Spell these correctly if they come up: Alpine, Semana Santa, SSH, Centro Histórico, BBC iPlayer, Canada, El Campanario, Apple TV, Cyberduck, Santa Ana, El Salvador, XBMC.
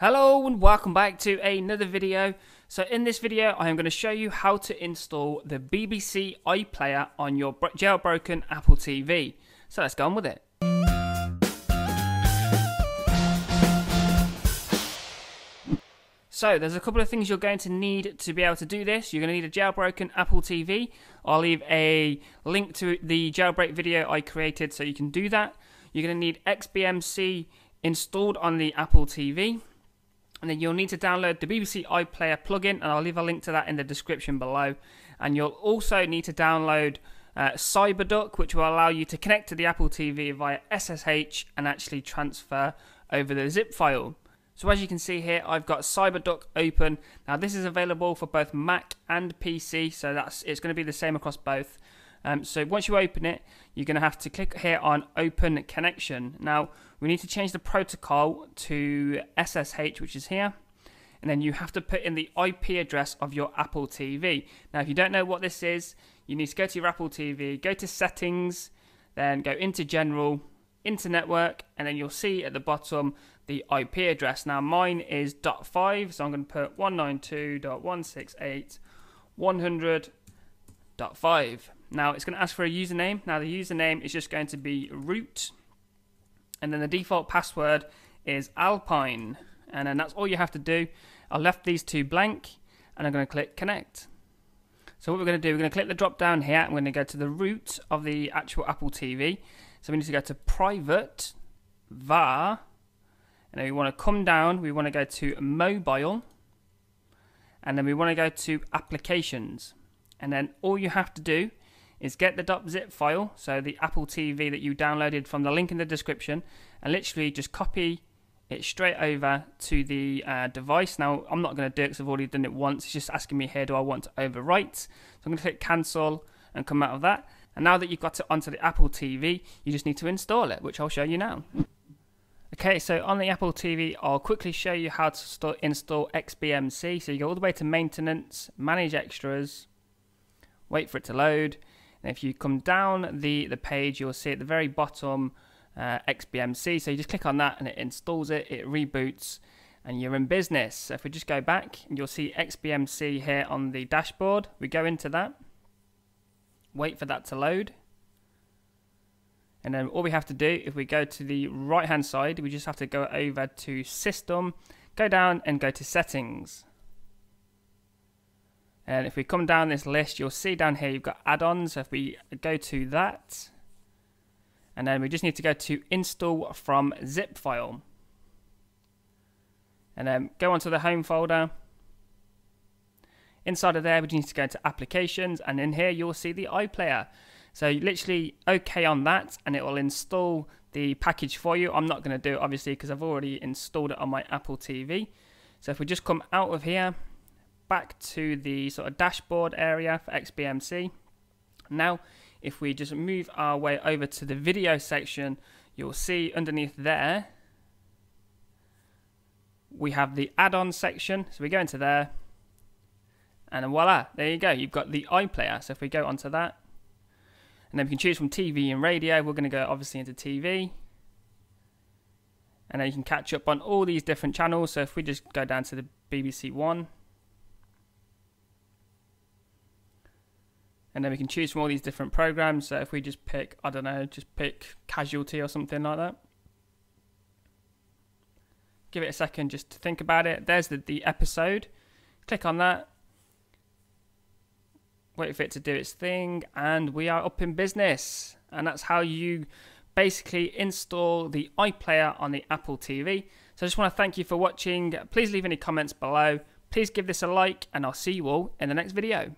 Hello and welcome back to another video. So in this video I am going to show you how to install the BBC iPlayer on your jailbroken Apple TV. So let's go on with it. So there's a couple of things you're going to need to be able to do this. You're going to need a jailbroken Apple TV. I'll leave a link to the jailbreak video I created so you can do that. You're going to need XBMC installed on the Apple TV. And then you'll need to download the BBC iPlayer plugin, and I'll leave a link to that in the description below. And you'll also need to download Cyberduck, which will allow you to connect to the Apple TV via SSH and actually transfer over the zip file. So as you can see here, I've got Cyberduck open. Now this is available for both Mac and PC, so it's going to be the same across both. So once you open it, you're going to have to click here on Open Connection. Now we need to change the protocol to SSH, which is here, and then you have to put in the IP address of your Apple TV. Now if you don't know what this is, you need to go to your Apple TV, go to Settings, then go into General, into Network, and then you'll see at the bottom the IP address. Now mine is .5, so I'm going to put 192.168.100.5. Now it's going to ask for a username. Now the username is just going to be root, and then the default password is Alpine, and then that's all you have to do. I left these two blank and I'm going to click connect. So what we're going to do, we're going to click the drop down here. I'm going to go to the root of the actual Apple TV. So we need to go to private var, and then we want to come down, we want to go to mobile, and then we want to go to applications, and then all you have to do is get the .zip file, so the Apple TV that you downloaded from the link in the description, and literally just copy it straight over to the device. Now I'm not going to do it because I've already done it once. It's just asking me here, do I want to overwrite? So I'm going to click cancel and come out of that. And now that you've got it onto the Apple TV, you just need to install it, which I'll show you now. Okay, so on the Apple TV, I'll quickly show you how to install XBMC. So you go all the way to Maintenance, Manage Extras, wait for it to load. And if you come down the page, you'll see at the very bottom XBMC. So you just click on that and it installs it, it reboots, and you're in business. So if we just go back, you'll see XBMC here on the dashboard. We go into that, wait for that to load. And then all we have to do, if we go to the right hand side, we just have to go over to System, go down and go to Settings. And if we come down this list, you'll see down here you've got add-ons. So if we go to that, and then we just need to go to install from zip file, and then go onto the home folder. Inside of there, we just need to go to applications, and in here you'll see the iPlayer. So you literally OK on that, and it will install the package for you. I'm not going to do it obviously because I've already installed it on my Apple TV. So if we just come out of here, back to the sort of dashboard area for XBMC. Now if we just move our way over to the video section, you'll see underneath there we have the add-on section. So we go into there and voila, there you go, you've got the iPlayer. So if we go onto that, and then we can choose from TV and radio. We're going to go obviously into TV, and then you can catch up on all these different channels. So if we just go down to the BBC One, and then we can choose from all these different programs. So if we just pick, I don't know, just pick Casualty or something like that. Give it a second just to think about it. There's the episode. Click on that. Wait for it to do its thing. And we are up in business. And that's how you basically install the iPlayer on the Apple TV. So I just want to thank you for watching. Please leave any comments below. Please give this a like, and I'll see you all in the next video.